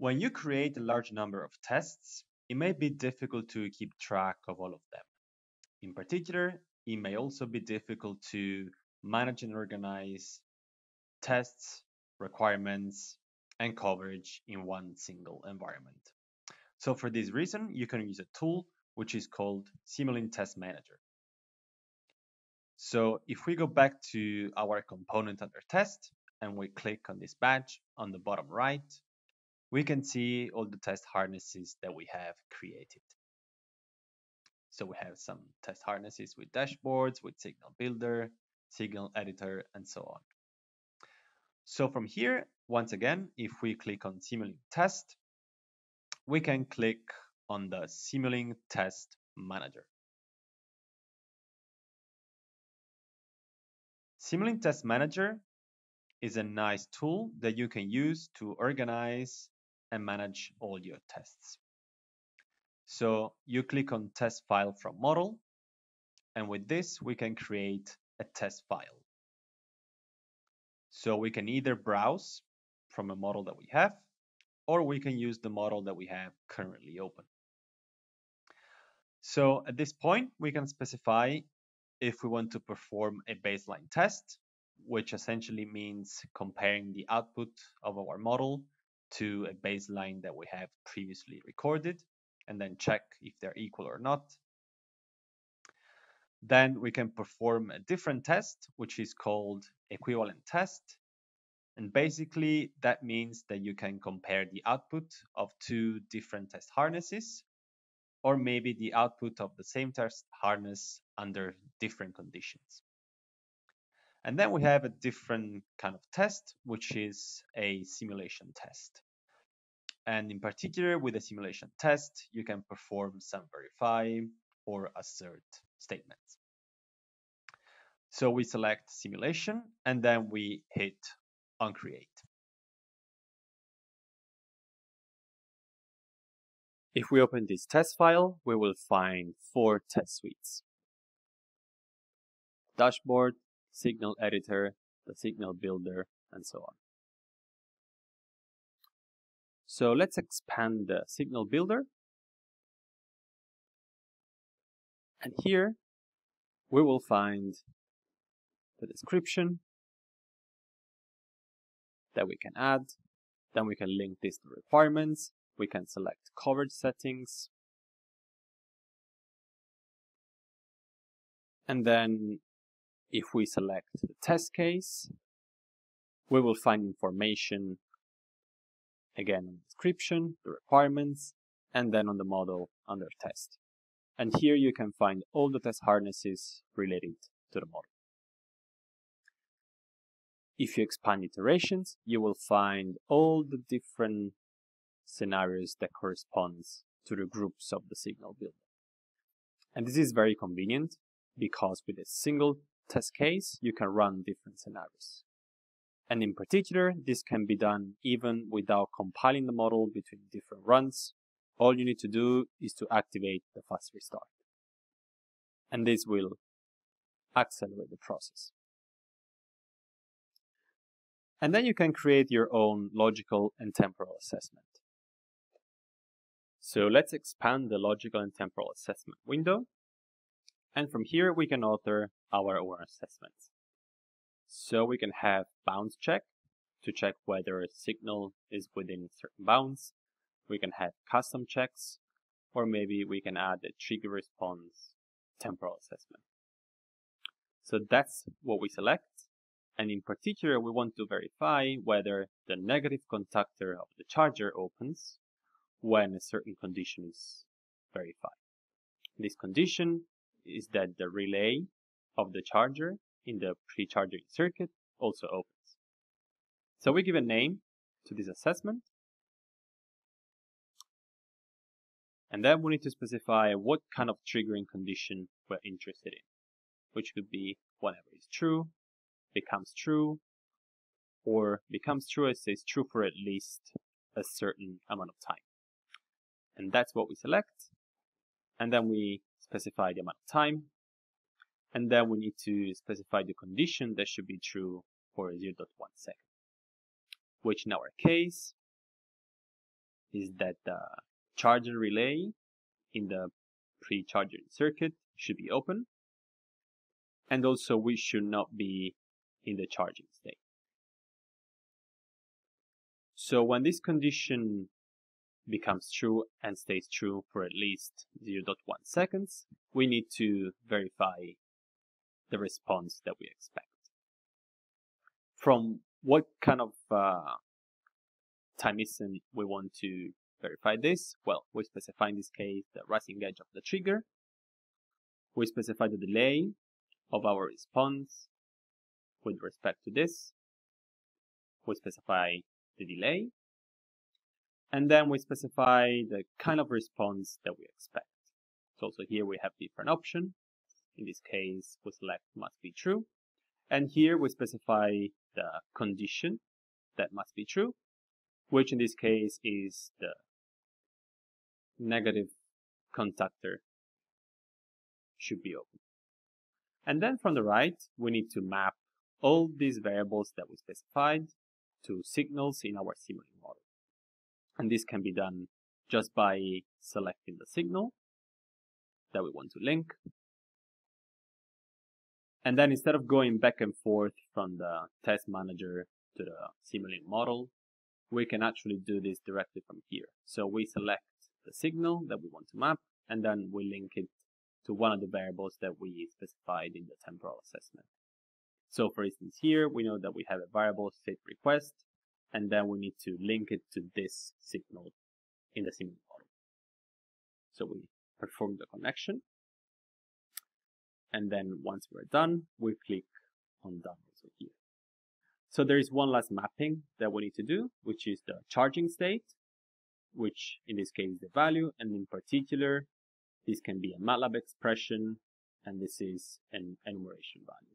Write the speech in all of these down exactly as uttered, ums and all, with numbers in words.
When you create a large number of tests, it may be difficult to keep track of all of them. In particular, it may also be difficult to manage and organize tests, requirements, and coverage in one single environment. So for this reason, you can use a tool which is called Simulink Test Manager. So if we go back to our component under test and we click on this badge on the bottom right, we can see all the test harnesses that we have created. So we have some test harnesses with dashboards, with signal builder, signal editor, and so on. So from here, once again, if we click on Simulink Test, we can click on the Simulink Test Manager. Simulink Test Manager is a nice tool that you can use to organize and manage all your tests. So you click on test file from model, and with this we can create a test file. So we can either browse from a model that we have, or we can use the model that we have currently open. So at this point we can specify if we want to perform a baseline test, which essentially means comparing the output of our model to a baseline that we have previously recorded, and then check if they're equal or not. Then we can perform a different test, which is called equivalent test. And basically that means that you can compare the output of two different test harnesses, or maybe the output of the same test harness under different conditions. And then we have a different kind of test, which is a simulation test. And in particular, with a simulation test, you can perform some verify or assert statements. So we select simulation, and then we hit on create. If we open this test file, we will find four test suites: dashboard, signal editor, the signal builder, and so on. So let's expand the signal builder. And here we will find the description that we can add. Then we can link this to requirements. We can select coverage settings. And then if we select the test case, we will find information again on the description, the requirements, and then on the model under test. And here you can find all the test harnesses related to the model. If you expand iterations, you will find all the different scenarios that correspond to the groups of the signal builder. And this is very convenient because with a single test case, you can run different scenarios. And in particular, this can be done even without compiling the model between different runs. All you need to do is to activate the fast restart. And this will accelerate the process. And then you can create your own logical and temporal assessment. So let's expand the logical and temporal assessment window. And from here, we can author our own assessments. So we can have bounds check to check whether a signal is within certain bounds. We can have custom checks, or maybe we can add a trigger response temporal assessment. So that's what we select. And in particular, we want to verify whether the negative contactor of the charger opens when a certain condition is verified. This condition is that the relay of the charger in the pre-charging circuit also opens. So we give a name to this assessment. And then we need to specify what kind of triggering condition we're interested in, which could be whenever it's true, becomes true, or becomes true and stays true for at least a certain amount of time. And that's what we select. And then we specify the amount of time, and then we need to specify the condition that should be true for zero point one second, which in our case is that the charger relay in the pre-charger circuit should be open, and also we should not be in the charging state. So when this condition becomes true and stays true for at least zero point one seconds, we need to verify the response that we expect. From what kind of uh, time instant we want to verify this? Well, we specify in this case the rising edge of the trigger, we specify the delay of our response with respect to this, we specify the delay, and then we specify the kind of response that we expect. So also here we have different options. In this case, we select must be true, and here we specify the condition that must be true, which in this case is the negative contactor should be open. And then from the right, we need to map all these variables that we specified to signals in our Simulink model. And this can be done just by selecting the signal that we want to link. And then instead of going back and forth from the test manager to the Simulink model, we can actually do this directly from here. So we select the signal that we want to map, and then we link it to one of the variables that we specified in the temporal assessment. So for instance here, we know that we have a variable state request, and then we need to link it to this signal in the Simulink model. So we perform the connection, and then once we're done, we click on done also here. So there is one last mapping that we need to do, which is the charging state, which in this case is the value, and in particular, this can be a MATLAB expression, and this is an enumeration value.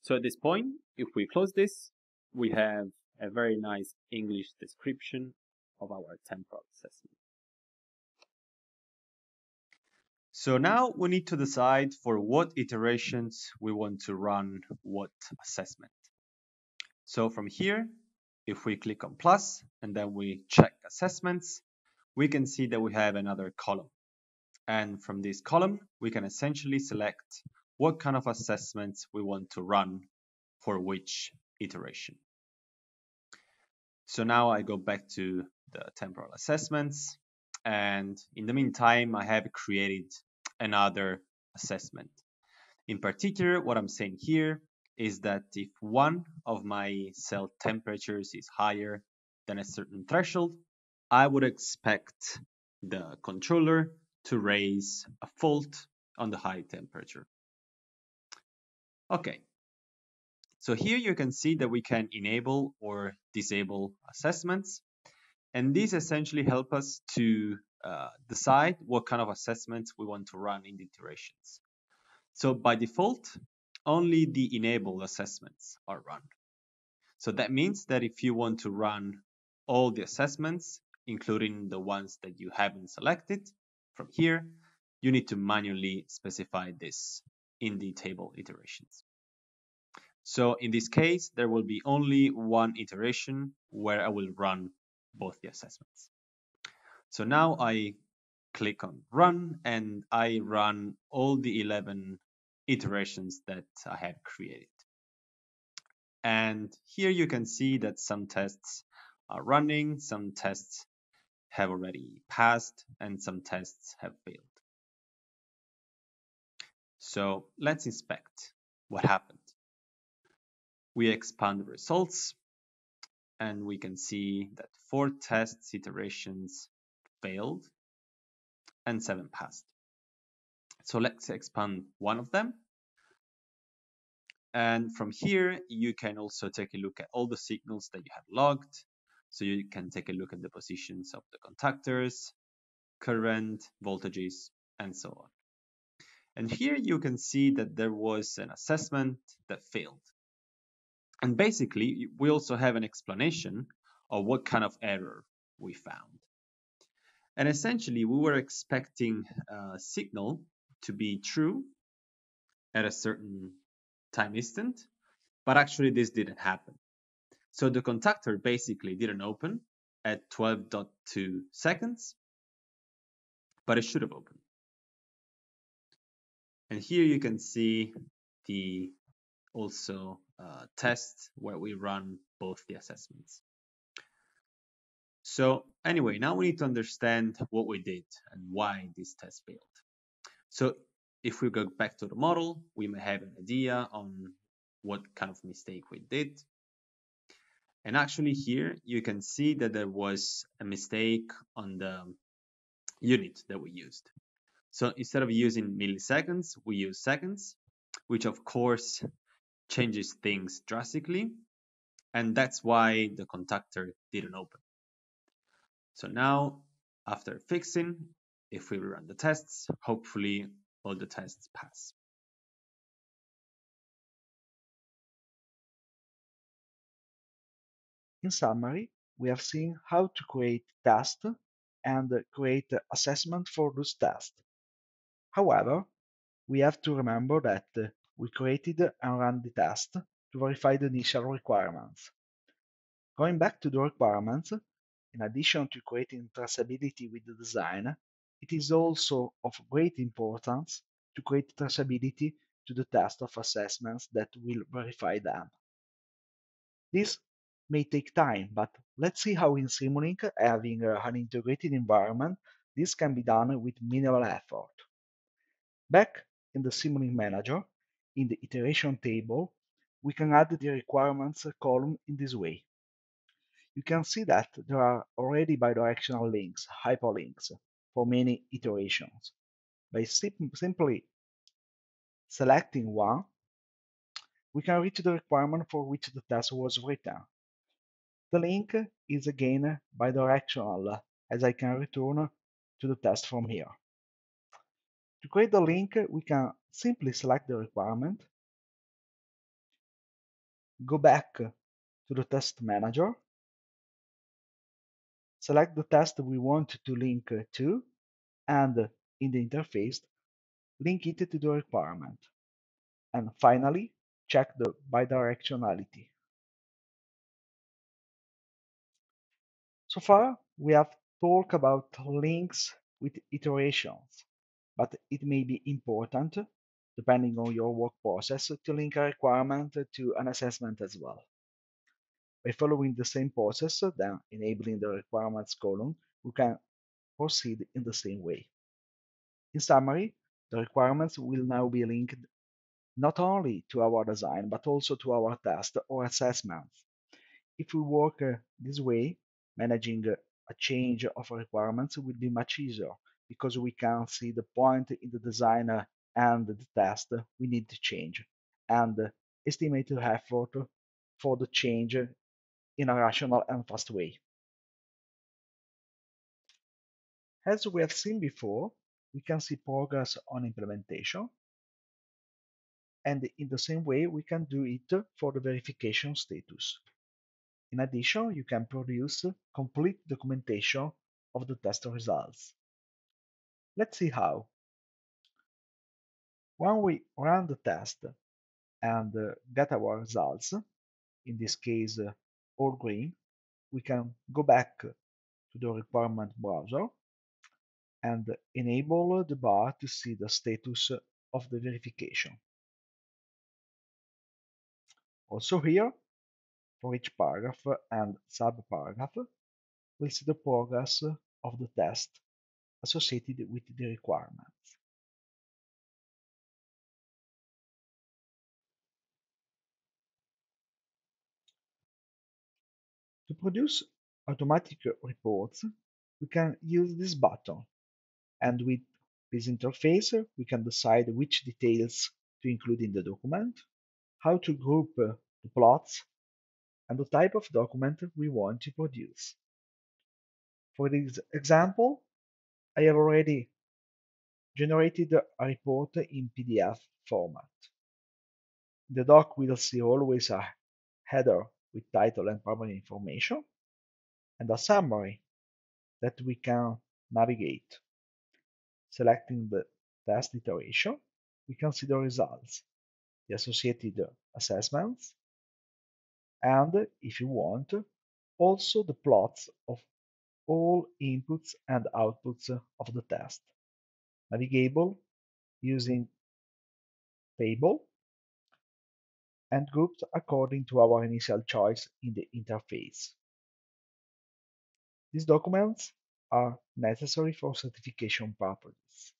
So at this point, if we close this, we have a very nice English description of our temporal assessment. So now we need to decide for what iterations we want to run what assessment. So from here, if we click on plus and then we check assessments, we can see that we have another column. And from this column, we can essentially select what kind of assessments we want to run for which iteration. So now I go back to the temporal assessments. And in the meantime, I have created another assessment. In particular, what I'm saying here is that if one of my cell temperatures is higher than a certain threshold, I would expect the controller to raise a fault on the high temperature. Okay, so here you can see that we can enable or disable assessments. And these essentially help us to uh, decide what kind of assessments we want to run in the iterations. So by default, only the enabled assessments are run. So that means that if you want to run all the assessments, including the ones that you haven't selected from here, you need to manually specify this in the table iterations. So in this case, there will be only one iteration where I will run both the assessments. So now I click on run and I run all the eleven iterations that I have created. And here you can see that some tests are running, some tests have already passed, and some tests have failed. So let's inspect what happened. We expand the results, and we can see that four test iterations failed and seven passed. So let's expand one of them. And from here, you can also take a look at all the signals that you have logged. So you can take a look at the positions of the contactors, current, voltages, and so on. And here you can see that there was an assessment that failed. And basically, we also have an explanation of what kind of error we found. And essentially, we were expecting a signal to be true at a certain time instant, but actually this didn't happen. So the contactor basically didn't open at twelve point two seconds, but it should have opened. And here you can see the also uh, test where we run both the assessments. So anyway, now we need to understand what we did and why this test failed. So if we go back to the model, we may have an idea on what kind of mistake we did. And actually here, you can see that there was a mistake on the unit that we used. So instead of using milliseconds, we use seconds, which of course changes things drastically. And that's why the contactor didn't open. So now, after fixing, if we run the tests, hopefully all the tests pass. In summary, we have seen how to create tests and create assessment for those tests. However, we have to remember that we created and ran the test to verify the initial requirements. Going back to the requirements, in addition to creating traceability with the design, it is also of great importance to create traceability to the test of assessments that will verify them. This may take time, but let's see how in Simulink, having an integrated environment, this can be done with minimal effort. Back in the Simulink Manager, in the iteration table, we can add the requirements column in this way. You can see that there are already bidirectional links, hyperlinks, for many iterations. By sim- simply selecting one, we can reach the requirement for which the test was written. The link is again bidirectional, as I can return to the test from here. To create the link, we can simply select the requirement, go back to the test manager, select the test we want to link to, and in the interface, link it to the requirement. And finally, check the bidirectionality. So far, we have talked about links with iterations, but it may be important, depending on your work process, to link a requirement to an assessment as well. By following the same process, then enabling the requirements column, we can proceed in the same way. In summary, the requirements will now be linked not only to our design, but also to our test or assessments. If we work this way, managing a change of requirements will be much easier, because we can see the point in the design and the test we need to change, and estimate the effort for the change in a rational and fast way. As we have seen before, we can see progress on implementation, and in the same way we can do it for the verification status. In addition, you can produce complete documentation of the test results. Let's see how. When we run the test and get our results, in this case all green, we can go back to the requirement browser and enable the bar to see the status of the verification. Also here, for each paragraph and sub-paragraph, we'll see the progress of the test associated with the requirements. To produce automatic reports, we can use this button, and with this interface, we can decide which details to include in the document, how to group the plots, and the type of document we want to produce. For this example, I have already generated a report in P D F format. In the doc, we'll see always a header with title and primary information, and a summary that we can navigate. Selecting the test iteration, we can see the results, the associated assessments, and, if you want, also the plots of all inputs and outputs of the test. Navigable using table and grouped according to our initial choice in the interface. These documents are necessary for certification purposes.